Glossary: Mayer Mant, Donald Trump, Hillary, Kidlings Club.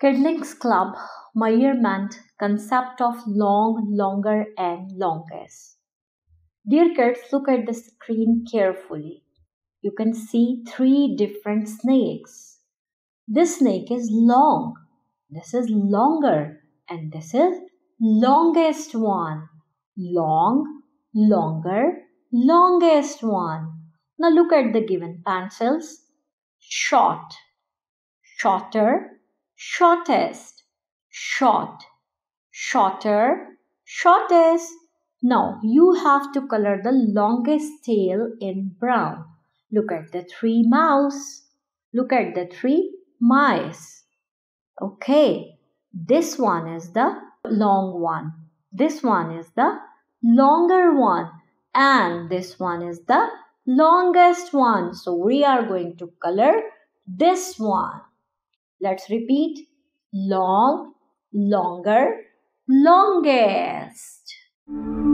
Kidlings Club, Mayer Mant, concept of long, longer and longest. Dear kids, look at the screen carefully. You can see three different snakes. This snake is long, this is longer, and this is longest one. Long, longer, longest one. Now look at the given pencils. Short, shorter, shortest, short, shorter, shortest. Now you have to color the longest tail in brown. Look at the three mouse. Look at the three mice. Okay, this one is the long one. This one is the longer one. And this one is the longest one. So we are going to color this one. Let's repeat. Long, longer, longest.